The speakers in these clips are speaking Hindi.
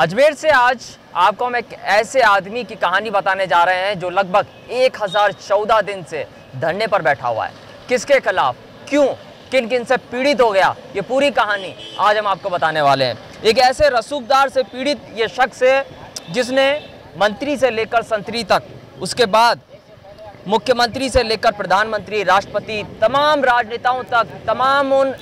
अजमेर से आज आपको हम एक ऐसे आदमी की कहानी बताने जा रहे हैं जो लगभग 1014 दिन से धरने पर बैठा हुआ है। किसके खिलाफ, क्यों, किन किन से पीड़ित हो गया, ये पूरी कहानी आज हम आपको बताने वाले हैं। एक ऐसे रसूखदार से पीड़ित ये शख्स है जिसने मंत्री से लेकर संतरी तक, उसके बाद मुख्यमंत्री से लेकर प्रधानमंत्री, राष्ट्रपति, तमाम राजनेताओं तक, तमाम उन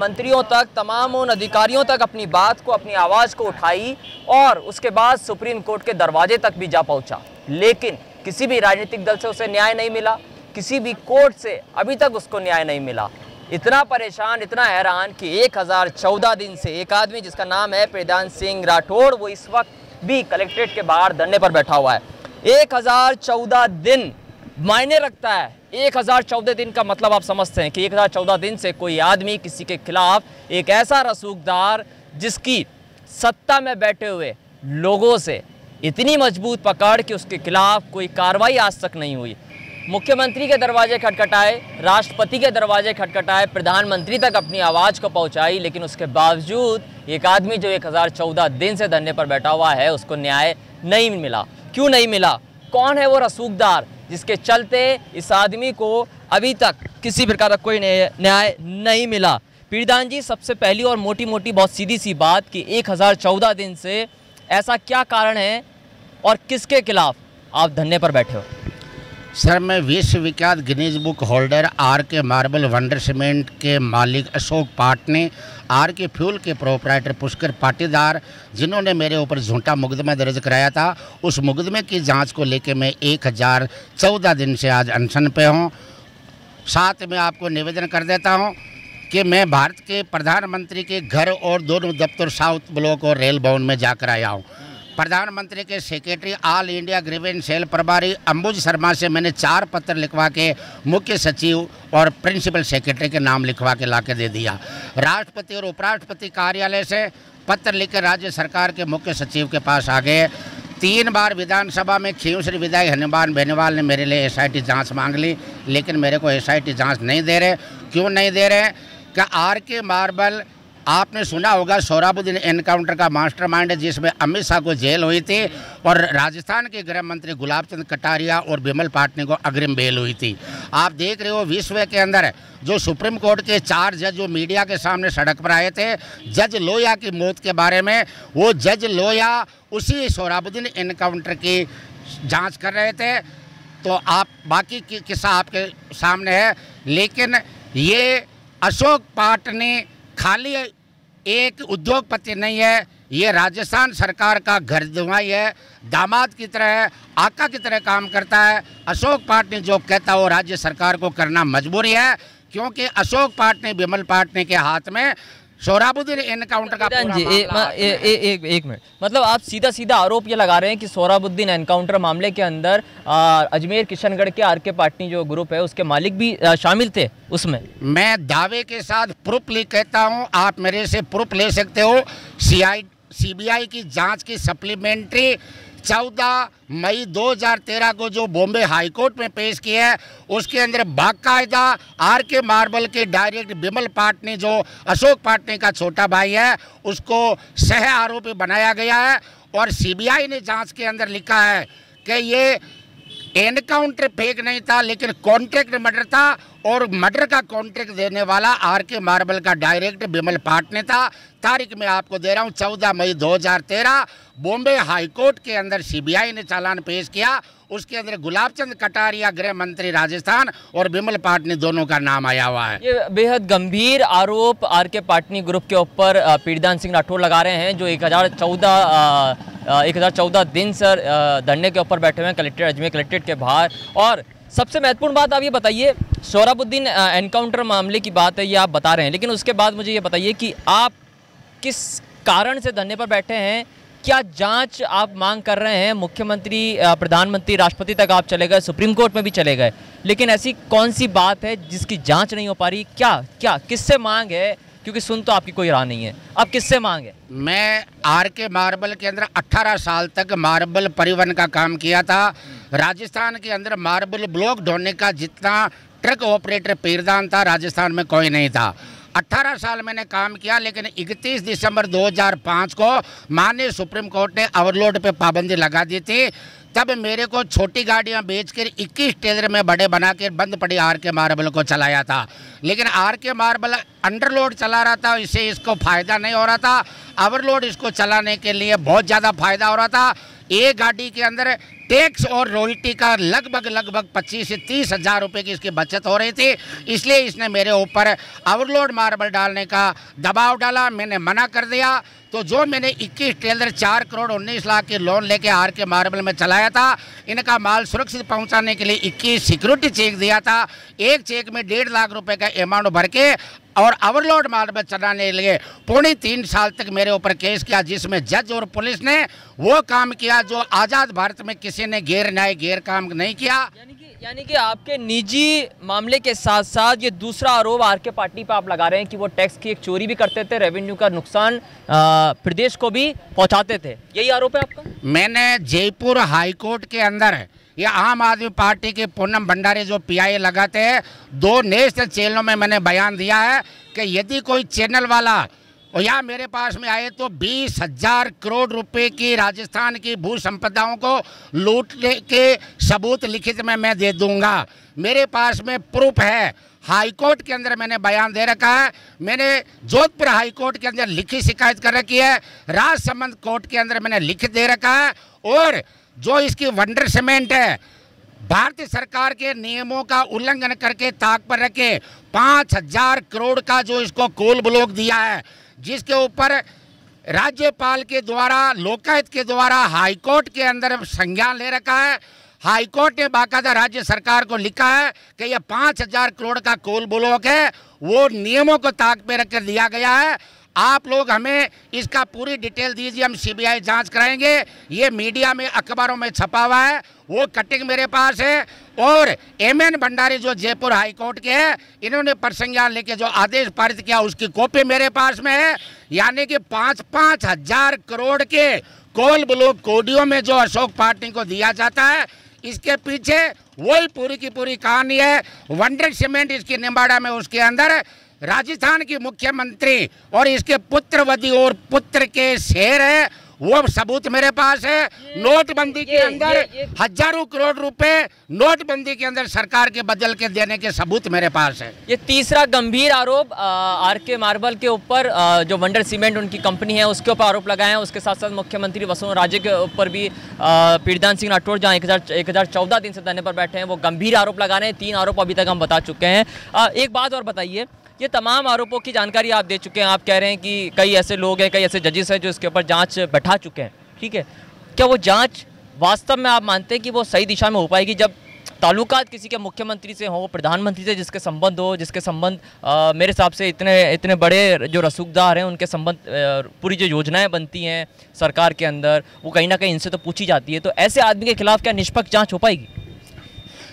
मंत्रियों तक, तमाम उन अधिकारियों तक अपनी बात को, अपनी आवाज़ को उठाई और उसके बाद सुप्रीम कोर्ट के दरवाजे तक भी जा पहुंचा। लेकिन किसी भी राजनीतिक दल से उसे न्याय नहीं मिला, किसी भी कोर्ट से अभी तक उसको न्याय नहीं मिला। इतना परेशान, इतना हैरान कि 1014 दिन से एक आदमी जिसका नाम है पीरदान सिंह राठौड़, वो इस वक्त भी कलेक्ट्रेट के बाहर धरने पर बैठा हुआ है। 1014 दिन मायने रखता है। 1014 दिन का मतलब आप समझते हैं कि 1014 दिन से कोई आदमी किसी के खिलाफ, एक ऐसा रसूखदार जिसकी सत्ता में बैठे हुए लोगों से इतनी मजबूत पकड़ कि उसके खिलाफ कोई कार्रवाई आज तक नहीं हुई। मुख्यमंत्री के दरवाजे खटखटाए, राष्ट्रपति के दरवाजे खटखटाए, प्रधानमंत्री तक अपनी आवाज़ को पहुंचाई, लेकिन उसके बावजूद एक आदमी जो 1014 दिन से धरने पर बैठा हुआ है उसको न्याय नहीं मिला। क्यों नहीं मिला? कौन है वो रसूखदार जिसके चलते इस आदमी को अभी तक किसी प्रकार का कोई न्याय नहीं मिला? पीरदान जी, सबसे पहली और मोटी बहुत सीधी सी बात कि 1014 दिन से ऐसा क्या कारण है और किसके खिलाफ आप धरने पर बैठे हो? सर, मैं विश्वविख्यात Guinness book holder R.K. Marble wonder cement के मालिक अशोक पाटनी, R.K. फ्यूल के प्रोपराइटर पुष्कर पाटीदार, जिन्होंने मेरे ऊपर झूठा मुकदमा दर्ज कराया था, उस मुकदमे की जांच को लेकर मैं 1014 दिन से आज अनशन पे हूं। साथ में आपको निवेदन कर देता हूं कि मैं भारत के प्रधानमंत्री के घर और दोनों दफ्तर साउथ ब्लॉक और रेल भवन में जाकर आया हूँ। प्रधानमंत्री के secretary all India grievance cell प्रभारी अंबुज शर्मा से मैंने 4 पत्र लिखवा के मुख्य सचिव और प्रिंसिपल सेक्रेटरी के नाम लिखवा के ला के दे दिया। राष्ट्रपति और उपराष्ट्रपति कार्यालय से पत्र लिखकर राज्य सरकार के मुख्य सचिव के पास आ गए। 3 बार विधानसभा में खींवसरी विधायक हनुमान बेनीवाल ने मेरे लिए SIT जाँच मांग ली, लेकिन मेरे को SIT जाँच नहीं दे रहे। क्यों नहीं दे रहे? क्या R.K. मार्बल, आपने सुना होगा, सोहराबुद्दीन एनकाउंटर का मास्टरमाइंड है, जिसमें अमित शाह को जेल हुई थी और राजस्थान के गृह मंत्री गुलाब चंद कटारिया और विमल पाटनी को अग्रिम बेल हुई थी। आप देख रहे हो विश्व के अंदर जो सुप्रीम कोर्ट के 4 जज जो मीडिया के सामने सड़क पर आए थे जज लोहिया की मौत के बारे में, वो जज लोहिया उसी सोहराबुद्दीन एनकाउंटर की जाँच कर रहे थे। तो आप बाकी किस्सा आपके सामने है, लेकिन ये अशोक पाटनी खाली एक उद्योगपति नहीं है, ये राजस्थान सरकार का घर धुआई है, दामाद की तरह है, आका की तरह काम करता है। अशोक पाटनी जो कहता है वो राज्य सरकार को करना मजबूरी है, क्योंकि अशोक पाटनी, विमल पाटनी के हाथ में सोहराबुद्दीन एनकाउंटर का पूरा मामला एक मिनट, मतलब आप सीधा आरोप ये लगा रहे हैं कि सोहराबुद्दीन एनकाउंटर मामले के अंदर अजमेर किशनगढ़ के R.K. पाटनी जो ग्रुप है उसके मालिक भी शामिल थे उसमें? मैं दावे के साथ प्रूफ ले कहता हूँ, आप मेरे से प्रूफ ले सकते हो। CBI की जाँच की सप्लीमेंट्री 14 मई 2013 को जो बॉम्बे हाईकोर्ट में पेश किया है, उसके अंदर बाकायदा R.K. मार्बल के डायरेक्ट विमल पाटनी जो अशोक पाटनी का छोटा भाई है, उसको सह आरोपी बनाया गया है। और CBI ने जांच के अंदर लिखा है कि ये एनकाउंटर फेक नहीं था, लेकिन कॉन्ट्रैक्ट मर्डर था, और मर्डर का कॉन्ट्रैक्ट देने वाला R.K. मार्बल का डायरेक्ट विमल पाटनी था। तारीख में आपको दे रहा हूँ, 14 मई 2013 बॉम्बे हाईकोर्ट के अंदर CBI ने चालान पेश किया, उसके अंदर गुलाब चंद कटारिया गृह मंत्री राजस्थान और विमल पाटनी दोनों का नाम आया हुआ है। ये बेहद गंभीर आरोप R.K. पाटनी ग्रुप के ऊपर पीरदान सिंह राठौड़ लगा रहे हैं जो 1014 दिन सर धरने के ऊपर बैठे हुए हैं कलेक्ट्रेट, अजमेर कलेक्ट्रेट के बाहर। और सबसे महत्वपूर्ण बात आप ये बताइए, सोहराबुद्दीन एनकाउंटर मामले की बात है ये आप बता रहे हैं, लेकिन उसके बाद मुझे ये बताइए कि आप किस कारण से धरने पर बैठे हैं, क्या जांच आप मांग कर रहे हैं? मुख्यमंत्री, प्रधानमंत्री, राष्ट्रपति तक आप चले गए, सुप्रीम कोर्ट में भी चले गए, लेकिन ऐसी कौन सी बात है जिसकी जाँच नहीं हो पा रही? क्या किससे मांग है? क्योंकि सुन तो आपकी कोई राह नहीं है, अब किससे मांग है? मैं R.K. मार्बल के अंदर 18 साल तक मार्बल परिवहन का काम किया था। राजस्थान के अंदर मार्बल ब्लॉक ढोने का जितना ट्रक ऑपरेटर पीरदान था, राजस्थान में कोई नहीं था। 18 साल मैंने काम किया, लेकिन 31 दिसंबर 2005 को माननीय सुप्रीम कोर्ट ने ओवरलोड पे पाबंदी लगा दी थी। तब मेरे को छोटी गाड़ियां बेचकर 21 टेलर में बड़े बनाकर बंद पड़ी R.K. मार्बल को चलाया था, लेकिन R.K. मार्बल अंडरलोड चला रहा था, इससे इसको फ़ायदा नहीं हो रहा था। ओवरलोड इसको चलाने के लिए बहुत ज़्यादा फायदा हो रहा था। एक गाड़ी के अंदर टैक्स और रॉयल्टी का लगभग 25 से 30 हज़ार रुपये की इसकी बचत हो रही थी, इसलिए इसने मेरे ऊपर ओवरलोड मार्बल डालने का दबाव डाला, मैंने मना कर दिया। तो जो मैंने 21 टेलर 4 करोड़ 19 लाख के लोन लेके R.K. मार्बल में चलाया था, इनका माल सुरक्षित पहुंचाने के लिए 21 सिक्योरिटी चेक दिया था। एक चेक में 1.5 लाख रुपए का अमाउंट भर के और ओवरलोड मार्बल चलाने लिए 3.5 साल तक मेरे ऊपर केस किया, जिसमें जज और पुलिस ने वो काम किया जो आज़ाद भारत में किसी ने गैर न्याय गैर काम नहीं किया। यानी कि आपके निजी मामले के साथ साथ ये दूसरा आरोप R.K. पाटनी पर आप लगा रहे हैं कि वो टैक्स की एक चोरी भी करते थे, रेवेन्यू का नुकसान प्रदेश को भी पहुँचाते थे, यही आरोप है आपका? मैंने जयपुर हाईकोर्ट के अंदर ये आम आदमी पार्टी के पूनम भंडारी जो PI लगाते हैं 2 नेशनल चैनलों में मैंने बयान दिया है कि यदि कोई चैनल वाला या मेरे पास में आए तो 20,000 करोड़ रुपए की राजस्थान की भू संपदाओं को लूटने के सबूत लिखित में मैं दे दूंगा। मेरे पास में प्रूफ है, हाईकोर्ट के अंदर मैंने बयान दे रखा है, मैंने जोधपुर हाईकोर्ट के अंदर लिखित शिकायत कर रखी है, राजसमंद कोर्ट के अंदर मैंने लिखित दे रखा है। और जो इसकी वंडर सीमेंट है, भारतीय सरकार के नियमों का उल्लंघन करके ताक पर रखे 5,000 करोड़ का जो इसको कोल ब्लॉक दिया है, जिसके ऊपर राज्यपाल के द्वारा लोकायुक्त के द्वारा हाईकोर्ट के अंदर संज्ञान ले रखा है। हाईकोर्ट ने बाकायदा राज्य सरकार को लिखा है कि यह 5,000 करोड़ का कोल ब्लॉक है, वो नियमों को ताक पर रख कर दिया गया है। आप लोग हमें इसका पूरी डिटेल दीजिए, हम CBI जांच कराएंगे। ये मीडिया में अखबारों में छपा हुआ है, वो कटिंग मेरे पास है। और M.N. भंडारी जो जयपुर हाईकोर्ट के हैं, इन्होंने प्रसंज्ञान लेके जो आदेश पारित किया उसकी कॉपी मेरे पास में है। यानी कि 5,000 करोड़ के कोल ब्लॉक कोडियों में जो अशोक पाटनी को दिया जाता है, इसके पीछे वही पूरी की पूरी कहानी है। वंडर सीमेंट इसकी निम्बाड़ा में, उसके अंदर राजस्थान की मुख्यमंत्री और इसके पुत्रवधि और पुत्र के शेर है, वो सबूत मेरे पास है। नोटबंदी के अंदर हजारों करोड़ रुपए नोटबंदी के अंदर सरकार के बदल के देने के सबूत मेरे पास है। ये तीसरा गंभीर आरोप R.K. मार्बल के ऊपर, जो वंडर सीमेंट उनकी कंपनी है उसके ऊपर आरोप लगाए हैं। उसके साथ साथ मुख्यमंत्री वसुंधरा राजे के ऊपर भी पीरदान सिंह राठौड़ जहाँ 1,014 दिन से धरने पर बैठे हैं, वो गंभीर आरोप लगा रहे हैं। 3 आरोप अभी तक हम बता चुके हैं। एक बात और बताइए, ये तमाम आरोपों की जानकारी आप दे चुके हैं, आप कह रहे हैं कि कई ऐसे लोग हैं, कई ऐसे जजेस हैं जो इसके ऊपर जांच बैठा चुके हैं, ठीक है। क्या वो जांच वास्तव में आप मानते हैं कि वो सही दिशा में हो पाएगी जब ताल्लुकात किसी के मुख्यमंत्री से हो, प्रधानमंत्री से जिसके संबंध हो, जिसके संबंध मेरे हिसाब से इतने बड़े जो रसूखदार हैं उनके संबंध पूरी जो योजनाएं बनती हैं सरकार के अंदर वो कहीं ना कहीं इनसे तो पूछी जाती है, तो ऐसे आदमी के खिलाफ क्या निष्पक्ष जाँच हो पाएगी?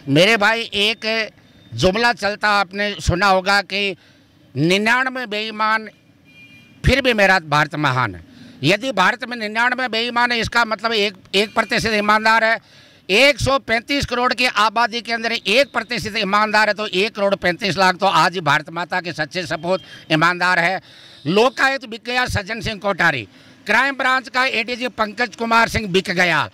मेरे भाई एक जुमला चलता आपने सुना होगा कि 99 बेईमान फिर भी मेरा भारत महान है। यदि भारत में 99 बेईमान है, इसका मतलब 1% ईमानदार है। 135 करोड़ की आबादी के अंदर 1% ईमानदार है, तो 1,35 करोड़ तो आज ही भारत माता के सच्चे सपूत ईमानदार है। लोकायुक्त बिक गया सज्जन सिंह कोठारी, क्राइम ब्रांच का ADG पंकज कुमार सिंह बिक गया,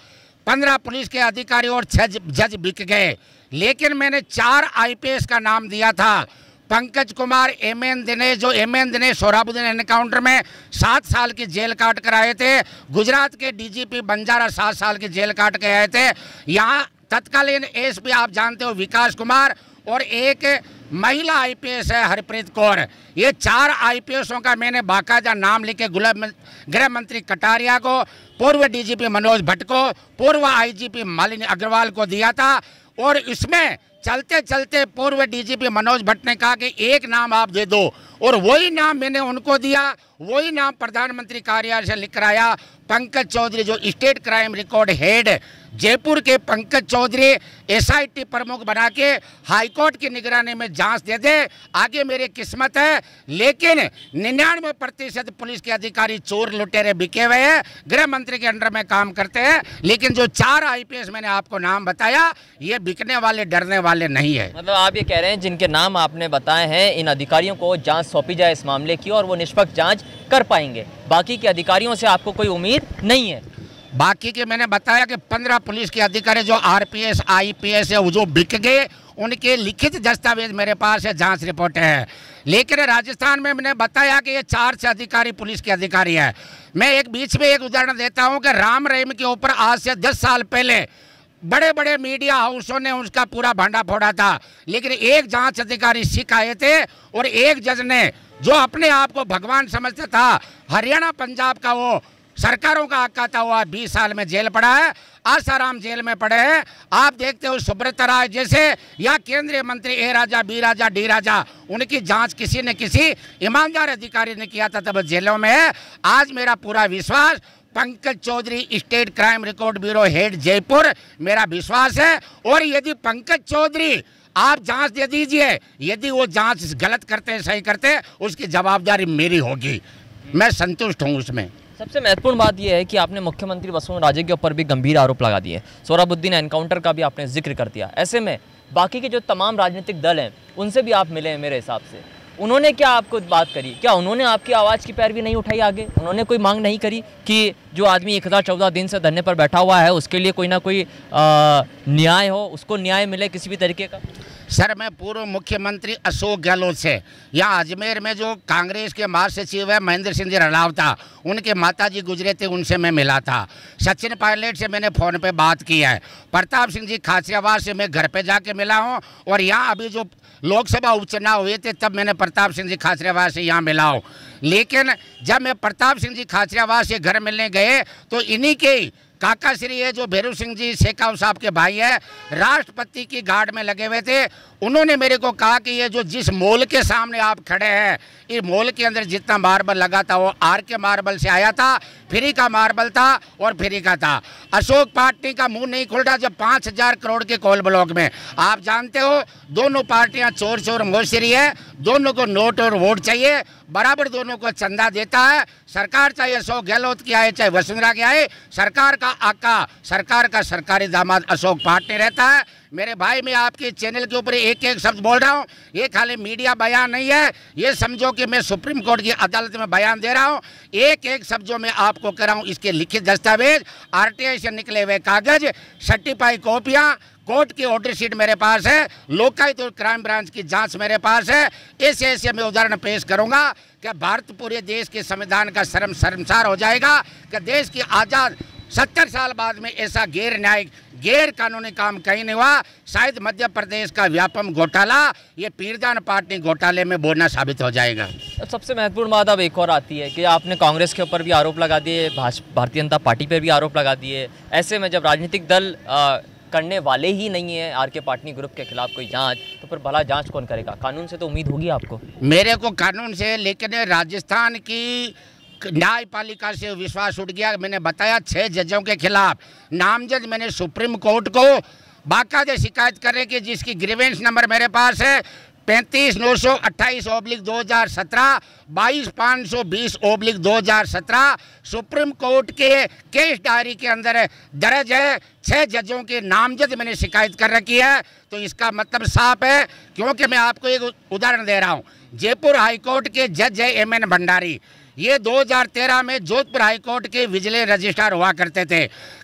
15 पुलिस के अधिकारी और 6 जज बिक गए, लेकिन मैंने 4 IPS का नाम दिया था। पंकज कुमार, एम.एन. दिनेश सोहराबुद्दीन एनकाउंटर में 7 साल की जेल काट कर आए थे। गुजरात के DGP बंजारा 7 साल की जेल काट के आए थे। यहाँ तत्कालीन SP आप जानते हो विकास कुमार, और एक महिला IPS है हरप्रीत कौर। ये 4 IPSों का मैंने बाकायदा नाम लिखे, गृह मंत्री कटारिया को, पूर्व DGP मनोज भट्ट को, पूर्व IGP मालिनी अग्रवाल को दिया था। और इसमें चलते चलते पूर्व DGP मनोज भट्ट ने कहा कि एक नाम आप दे दो, और वही नाम मैंने उनको दिया, वही नाम प्रधानमंत्री कार्यालय से लिख कराया। पंकज चौधरी जो state crime record head Jaipur के पंकज चौधरी एसआईटी प्रमुख बना के हाईकोर्ट की निगरानी में जांच दे दे, आगे मेरी किस्मत है। लेकिन 99% पुलिस के अधिकारी चोर लुटेरे बिके हुए हैं, गृह मंत्री के अंडर में काम करते हैं। लेकिन जो 4 आईपीएस मैंने आपको नाम बताया, ये बिकने वाले डरने वाले नहीं है। मतलब आप ये कह रहे हैं जिनके नाम आपने बताए हैं, इन अधिकारियों को जाँच सौंपी जाए इस मामले की और वो निष्पक्ष जाँच कर पाएंगे, बाकी के अधिकारियों से आपको कोई उम्मीद नहीं है। बाकी के मैंने बताया कि 15 पुलिस के अधिकारी जो आरपीएस आईपीएस है वो जो बिक गए, उनके लिखित दस्तावेज मेरे पास है, जांच रिपोर्टें हैं। लेकिन राजस्थान में मैंने बताया कि ये 4 से अधिकारी पुलिस के अधिकारी हैं। मैं एक बीच में एक उदाहरण देता हूं कि राम रहीम के ऊपर आज से 10 साल पहले बड़े बड़े मीडिया हाउसों ने उसका पूरा भांडा फोड़ा था, लेकिन एक जांच अधिकारी सिख आए थे और एक जज ने, जो अपने आप को भगवान समझता था, हरियाणा पंजाब का वो सरकारों का आका था, हुआ 20 साल में जेल पड़ा है, आसाराम जेल में पड़े हैं। आप देखते हो सुब्रत राय जैसे या केंद्रीय मंत्री ए राजा, बी राजा, डी राजा, उनकी जांच किसी न किसी ईमानदार अधिकारी ने किया था, तब जेलों में है। आज मेरा पूरा विश्वास Pankaj Chaudhary state crime record bureau head Jaipur, मेरा विश्वास है। और यदि पंकज चौधरी आप जांच दे दीजिए, यदि वो जांच गलत करते हैं सही करते हैं, उसकी जवाबदारी मेरी होगी, मैं संतुष्ट हूँ उसमें। सबसे महत्वपूर्ण बात यह है कि आपने मुख्यमंत्री वसुंधरा राजे के ऊपर भी गंभीर आरोप लगा दिए, सोहराबुद्दीन एनकाउंटर का भी आपने जिक्र कर दिया। ऐसे में बाकी के जो तमाम राजनीतिक दल हैं उनसे भी आप मिले हैं, मेरे हिसाब से उन्होंने क्या आपको बात करी? क्या उन्होंने आपकी आवाज़ की पैरवी नहीं उठाई? आगे उन्होंने कोई मांग नहीं करी कि जो आदमी 1014 दिन से धरने पर बैठा हुआ है उसके लिए कोई ना कोई न्याय हो, उसको न्याय मिले किसी भी तरीके का? सर, मैं पूर्व मुख्यमंत्री अशोक गहलोत से, या अजमेर में जो कांग्रेस के महासचिव है महेंद्र सिंह रलावता, उनके माताजी गुजरे थे, उनसे मैं मिला था। सचिन पायलट से मैंने फ़ोन पे बात की है। प्रताप सिंह जी खासियाबाद से मैं घर पे जाके मिला हूँ, और यहाँ अभी जो लोकसभा उपचुनाव हुए थे तब मैंने प्रताप सिंह जी खाचरेवास से यहाँ मिला हूँ। लेकिन जब मैं प्रताप सिंह जी खाचरेवास से घर मिलने गए तो इन्हीं के काका श्री है जो भैरू सिंह जी शेखाव साहब के भाई है, राष्ट्रपति की गार्ड में लगे हुए थे। उन्होंने मेरे को कहा कि ये जो जिस मॉल के सामने आप खड़े हैं, इस मॉल के अंदर जितना मार्बल लगा था वो आर.के. मार्बल से आया था, फ्री का मार्बल था और फ्री का था। अशोक पाटनी का मुंह नहीं खुल रहा जब 5000 करोड़ के कोल ब्लॉक में, आप जानते हो दोनों पार्टियाँ चोर चोर मोशरी है, दोनों को नोट और वोट चाहिए, बराबर दोनों को चंदा देता है। सरकार चाहे अशोक गहलोत की आए चाहे वसुंधरा की आए, सरकार का आका, सरकार का सरकारी दामाद अशोक पाटनी रहता है। मेरे भाई, मैं आपके चैनल के ऊपर एक एक शब्द बोल रहा हूँ, ये खाली मीडिया बयान नहीं है, ये समझो कि मैं सुप्रीम कोर्ट की अदालत में बयान दे रहा हूँ। एक एक शब्द जो मैं आपको कर रहा हूँ, इसके लिखित दस्तावेज, आरटीआई से निकले हुए कागज, सर्टिफाई कॉपियाँ, कोर्ट की ऑर्डर शीट मेरे पास है, लोकायुक्त और क्राइम ब्रांच की जांच मेरे पास है। ऐसे ऐसे मैं उदाहरण पेश करूंगा कि भारत पूरे देश के संविधान का शर्मसार हो जाएगा कि देश की आज़ाद 70 साल बाद में ऐसा गैर न्यायिक, गैर कानूनी काम कहीं नहीं हुआ। शायद मध्य प्रदेश का व्यापम घोटाला, ये पीरदान पार्टी घोटाले में बोना साबित हो जाएगा। सबसे महत्वपूर्ण बात अब एक और आती है कि आपने कांग्रेस के ऊपर भी आरोप लगा दिए, भारतीय जनता पार्टी पर भी आरोप लगा दिए। ऐसे में जब राजनीतिक दल करने वाले ही नहीं है आर.के. पाटनी ग्रुप के खिलाफ कोई जांच, तो फिर भला जांच कौन करेगा? कानून से तो उम्मीद होगी आपको। मेरे को कानून से, लेकिन राजस्थान की न्यायपालिका से विश्वास उठ गया। मैंने बताया 6 जजों के खिलाफ नामजद मैंने सुप्रीम कोर्ट को बाकायदा शिकायत करने की, जिसकी ग्रीवेंस नंबर मेरे पास है 35,928/2017, 22,520/2017 सुप्रीम कोर्ट के केस डायरी के अंदर दर्ज है। 6 जजों के नामजद मैंने शिकायत कर रखी है, तो इसका मतलब साफ है। क्योंकि मैं आपको एक उदाहरण दे रहा हूँ, जयपुर हाईकोर्ट के जज है एम.एन. भंडारी, ये 2013 में जोधपुर हाईकोर्ट के विजिलेंस रजिस्ट्रार हुआ करते थे।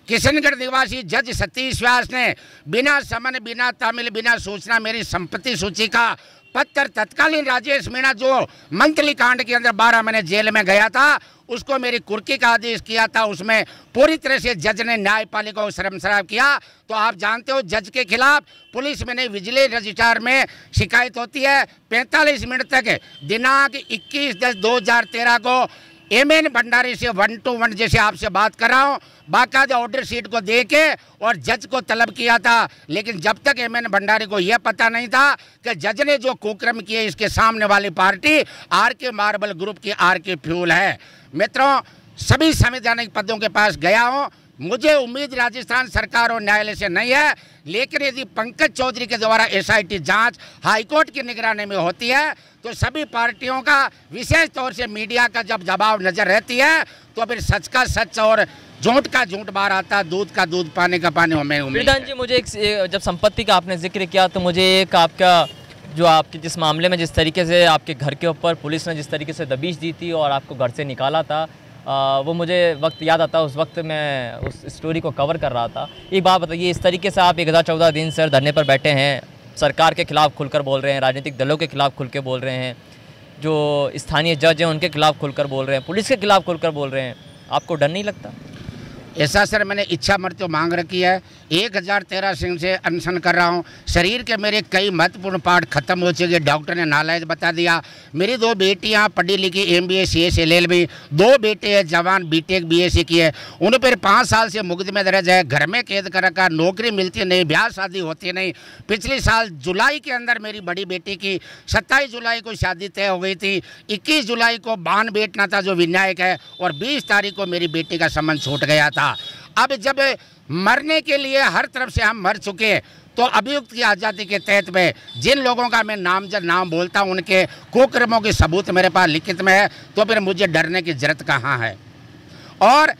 किशनगढ़ निवासी जज सतीश व्यास ने बिना समन, बिना तामिल, बिना सूचना मेरी संपत्ति सूची का पत्थर तत्कालीन राजेश मीणा, जो मंथली कांड के अंदर 12 महीने जेल में गया था, उसको मेरी कुर्की का आदेश किया था। उसमें पूरी तरह से जज ने न्यायपालिका को शर्मसार किया। तो आप जानते हो जज के खिलाफ पुलिस में नहीं, विजिलेंस रजिस्ट्रार में शिकायत होती है। 45 मिनट तक दिनांक 21/10/2013 को एमएन भंडारी से 1-to-1 जैसे आपसे बात कर रहा हूँ, बाकायदा ऑर्डर शीट को दे के और जज को तलब किया था। लेकिन जब तक एमएन भंडारी को यह पता नहीं था कि जज ने जो कुक्रम किए, इसके सामने वाली पार्टी आर.के. मार्बल ग्रुप की आर.के. फ्यूल है। मित्रों, सभी संवैधानिक पदों के पास गया हूँ, मुझे उम्मीद राजस्थान सरकार और न्यायालय से नहीं है, लेकिन यदि पंकज चौधरी के द्वारा एसआईटी जांच हाईकोर्ट की निगरानी में होती है तो सभी पार्टियों का, विशेष तौर से मीडिया का जब दबाव नजर रहती है तो फिर सच का सच और झूठ का झूठ बाहर आता, दूध का दूध पानी का पानी। हमें उम्मीद है। मुझे जब संपत्ति का आपने जिक्र किया तो मुझे एक आपका जो आपके जिस मामले में जिस तरीके से आपके घर के ऊपर पुलिस ने जिस तरीके से दबिश दी थी और आपको घर से निकाला था वो मुझे वक्त याद आता। उस वक्त मैं उस स्टोरी को कवर कर रहा था। एक बात बताइए, इस तरीके से आप 1014 दिन सर धरने पर बैठे हैं, सरकार के खिलाफ खुलकर बोल रहे हैं, राजनीतिक दलों के खिलाफ खुल के बोल रहे हैं, जो स्थानीय जज हैं उनके खिलाफ खुलकर बोल रहे हैं, पुलिस के खिलाफ खुलकर बोल रहे हैं, आपको डर नहीं लगता? ऐसा सर, मैंने इच्छा मृत्यु मांग रखी है, 1013 दिन से अनशन कर रहा हूँ। शरीर के मेरे कई महत्वपूर्ण पार्ट खत्म हो चुके, डॉक्टर ने नालायक बता दिया। मेरी 2 बेटियाँ पढ़ी लिखी MBA CSLLB, 2 बेटे हैं जवान, BTech BSc की है। उन पर 5 साल से मुकदमे दर्ज है, घर में कैद कर रखा, नौकरी मिलती नहीं, ब्याह शादी होती नहीं। पिछले साल जुलाई के अंदर मेरी बड़ी बेटी की 27 जुलाई को शादी तय हो गई थी, 21 जुलाई को बान बैठना था जो विनायक है, और 20 तारीख को मेरी बेटी का संबंध छूट गया था। अब जब मरने के लिए हर तरफ से हम मर चुके हैं तो अभियुक्त की आज़ादी के तहत में जिन लोगों का मैं नाम बोलता हूं उनके कुकर्मों के सबूत मेरे पास लिखित में है, तो फिर मुझे डरने की जरूरत कहां है। और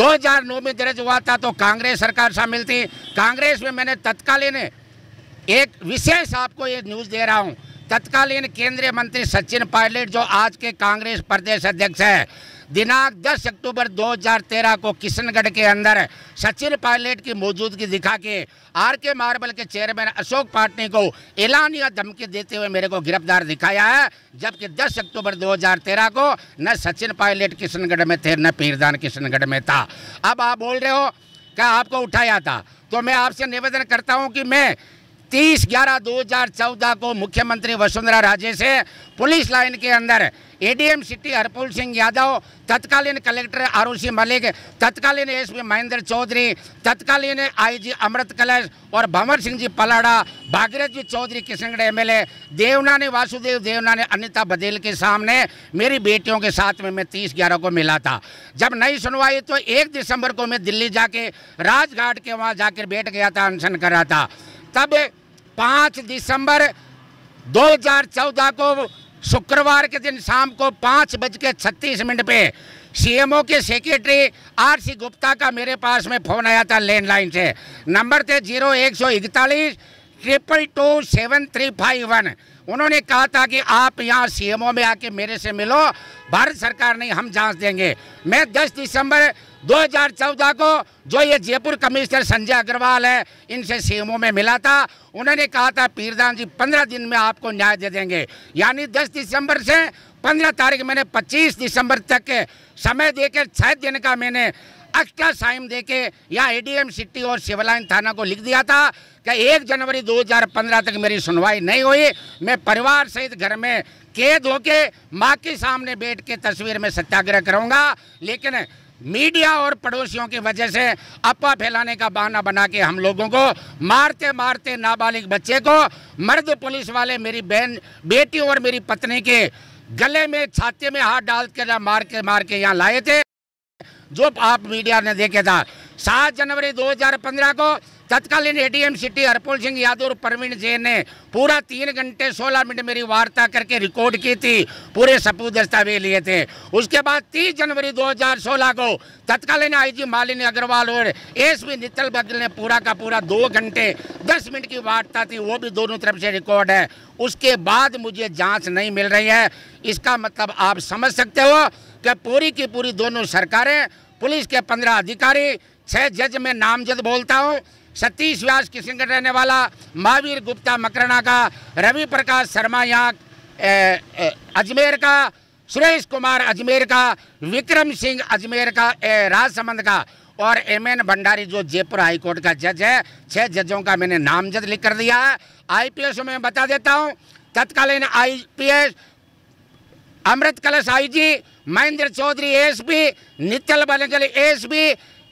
2009 में दर्ज हुआ था तो कांग्रेस सरकार शामिल थी। कांग्रेस में मैंने तत्कालीन, एक विशेष आपको ये न्यूज़ दे रहा हूँ, तत्कालीन केंद्रीय मंत्री सचिन पायलट जो आज के कांग्रेस प्रदेश अध्यक्ष हैं, दिनांक 10 अक्टूबर 2013 को किशनगढ़ के अंदर सचिन पायलट की मौजूदगी दिखा के R.K. मार्बल के चेयरमैन अशोक पाटनी को एलानिया धमकी देते हुए मेरे को गिरफ्तार दिखाया है, जबकि 10 अक्टूबर 2013 को न सचिन पायलट किशनगढ़ में थे न पीरदान किशनगढ़ में था। अब आप बोल रहे हो क्या आपको उठाया था, तो मैं आपसे निवेदन करता हूँ कि मैं 30/11/2014 को मुख्यमंत्री वसुंधरा राजे से पुलिस लाइन के अंदर ADM सिटी हरपाल सिंह यादव, तत्कालीन कलेक्टर ROC मलिक, तत्कालीन SP महेंद्र चौधरी, तत्कालीन IG अमृत कलश और भंवर सिंह जी पलाड़ा, भागीरथी चौधरी किशनगढ़ MLA, देवनानी वासुदेव, देवनानी अनिता बदेल के सामने मेरी बेटियों के साथ में मैं 30/11 को मिला था। जब नहीं सुनवाई तो 1 दिसंबर को मैं दिल्ली जाके राजघाट के वहाँ जाकर बैठ गया था, अनशन कर रहा था। तब 5 दिसंबर 2014 को शुक्रवार के दिन शाम को 5:36 पे CMO के सेक्रेटरी RC गुप्ता का मेरे पास में फ़ोन आया था लैंडलाइन से, नंबर थे 0 141 322 7351। उन्होंने कहा था कि आप यहाँ CMO में आके मेरे से मिलो, भारत सरकार नहीं हम जांच देंगे। मैं 10 दिसंबर 2014 को जो ये जयपुर कमिश्नर संजय अग्रवाल है इनसे CMO में मिला था, उन्होंने कहा था पीरदान जी 15 दिन में आपको न्याय दे देंगे। यानी 10 दिसंबर से 15 तारीख मैंने 25 दिसंबर तक समय देकर 6 दिन का मैंने एक्स्ट्रा साइम देके यहाँ ADM सिटी और सिविल लाइन थाना को लिख दिया था कि 1 जनवरी 2015 तक मेरी सुनवाई नहीं हुई। मैं परिवार सहित घर में कैद होके माँ के सामने बैठ के तस्वीर में सत्याग्रह करूँगा, लेकिन मीडिया और पड़ोसियों की वजह से अफवाह फैलाने का बहाना बना के हम लोगों को मारते मारते नाबालिग बच्चे को मर्द पुलिस वाले मेरी बहन बेटी और मेरी पत्नी के गले में छाती में हाथ डाल के मार के यहाँ लाए थे, जो आप मीडिया ने देखे था। 7 जनवरी 2015 को तत्कालीन ADM सिटी हरपाल सिंह यादव और परवीन जैन ने पूरा 3 घंटे 16 मिनट मेरी वार्ता करके रिकॉर्ड की थी, पूरे सबूत दस्तावेज लिए थे। उसके बाद 30 जनवरी 2016 को तत्कालीन IG मालिनी अग्रवाल और SP नितल बघेल ने पूरा का पूरा 2 घंटे 10 मिनट की वार्ता थी, वो भी दोनों तरफ से रिकॉर्ड है। उसके बाद मुझे जाँच नहीं मिल रही है। इसका मतलब आप समझ सकते हो कि पूरी की पूरी दोनों सरकारें, पुलिस के 15 अधिकारी, 6 जज में नामजद बोलता हूँ, सतीश व्यास किशनगढ़ रहने वाला, महावीर गुप्ता मकराना का, रवि प्रकाश शर्मा यहाँ अजमेर का, सुरेश कुमार अजमेर का, विक्रम सिंह अजमेर का, राजसमंद का, और MN भंडारी जो जयपुर हाईकोर्ट का जज है, 6 जजों का मैंने नामजद लिख कर दिया है। IPS में बता देता हूँ, तत्कालीन IPS अमृत कलश IG, महेंद्र चौधरी ASP, नितल बघेल ASP,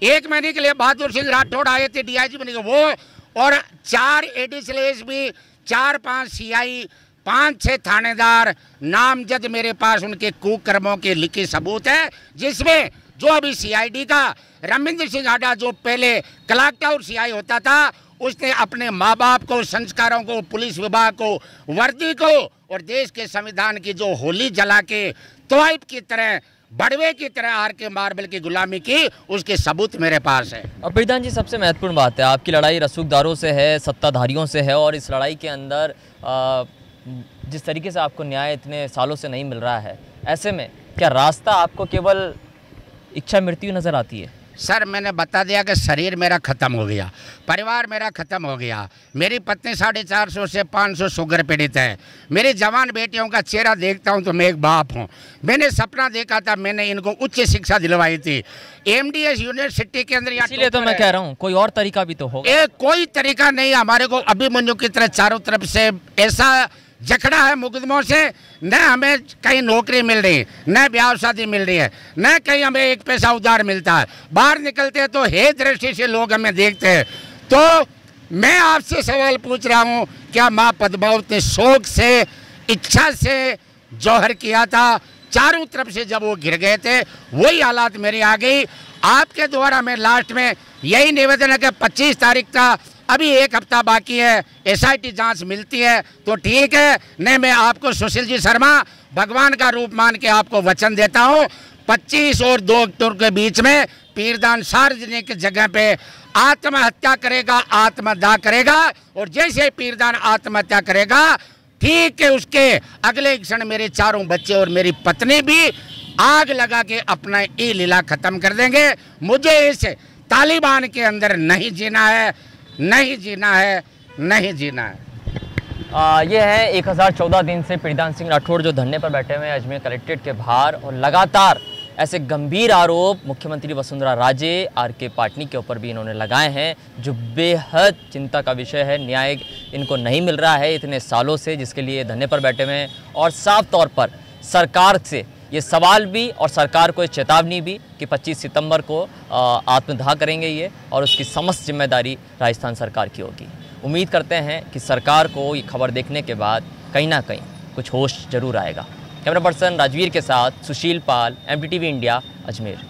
1 महीने के लिए बहादुर सिंह राठौड़ आए थे DIG बने के वो, और 4 एडिशनल ASP, 4-5 CI, 5-6 थानेदार नामजद मेरे पास उनके कुकर्मों के लिखे सबूत है, जिसमें जो अभी सीआईडी का रमेंद्र सिंह राठौड़ जो पहले क्लाकटावर सीआई होता था, उसने अपने माँ बाप को, संस्कारों को, पुलिस विभाग को, वर्दी को और देश के संविधान की जो होली जला के तोइब की तरह, बड़वे की तरह आर.के. मार्बल की गुलामी की, उसके सबूत मेरे पास है। अब पीरदान जी, सबसे महत्वपूर्ण बात है, आपकी लड़ाई रसूखदारों से है, सत्ताधारियों से है, और इस लड़ाई के अंदर जिस तरीके से आपको न्याय इतने सालों से नहीं मिल रहा है, ऐसे में क्या रास्ता आपको केवल इच्छा मृत्यु नज़र आती है? सर, मैंने बता दिया कि शरीर मेरा ख़त्म हो गया, परिवार मेरा ख़त्म हो गया, मेरी पत्नी 450 से 500 शुगर पीड़ित है, मेरी जवान बेटियों का चेहरा देखता हूं तो मैं एक बाप हूं। मैंने सपना देखा था, मैंने इनको उच्च शिक्षा दिलवाई थी एमडीएस यूनिवर्सिटी के अंदर, इसीलिए तो मैं कह रहा हूं कोई और तरीका भी तो होगा। कोई तरीका नहीं, हमारे को अभिमन्यु की तरह चारों तरफ से ऐसा जकड़ा है मुकदमों से, न हमें कहीं नौकरी मिल रही है, न ब्याह शादी मिल रही है, न कहीं हमें एक पैसा उधार मिलता है। बाहर निकलते हैं तो हे दृष्टि से लोग हमें देखते हैं। तो मैं आपसे सवाल पूछ रहा हूँ, क्या माँ पद्मावत ने शौक से, इच्छा से जौहर किया था? चारों तरफ से जब वो गिर गए थे, वही हालात मेरी आ गई। आपके द्वारा मैं लास्ट में यही निवेदन है कि 25 तारीख का अभी एक हफ्ता बाकी है, एसआईटी जांच मिलती है तो ठीक है, नहीं मैं आपको सुशील जी शर्मा भगवान का रूप मान के आपको वचन देता हूँ, 25 और 2 अक्टूबर के बीच में पीरदान सार्वजनिक जगह पे आत्महत्या करेगा, आत्मदाह करेगा। और जैसे पीरदान आत्महत्या करेगा, ठीक है, उसके अगले क्षण मेरे चारों बच्चे और मेरी पत्नी भी आग लगा के अपना ये लीला खत्म कर देंगे। मुझे इस तालिबान के अंदर नहीं जीना है, नहीं जीना है, नहीं जीना है। ये है 1014 दिन से पीरदान सिंह राठौड़ जो धरने पर बैठे हुए हैं अजमेर कलेक्ट्रेट के बाहर, और लगातार ऐसे गंभीर आरोप मुख्यमंत्री वसुंधरा राजे, आर.के. पाटनी के ऊपर भी इन्होंने लगाए हैं, जो बेहद चिंता का विषय है। न्याय इनको नहीं मिल रहा है इतने सालों से, जिसके लिए धरने पर बैठे हुए हैं, और साफ तौर पर सरकार से ये सवाल भी और सरकार को ये चेतावनी भी कि 25 सितंबर को आत्मदाह करेंगे ये, और उसकी समस्त जिम्मेदारी राजस्थान सरकार की होगी। उम्मीद करते हैं कि सरकार को ये खबर देखने के बाद कहीं ना कहीं कुछ होश जरूर आएगा। कैमरा पर्सन राजवीर के साथ सुशील पाल, MTV इंडिया, अजमेर।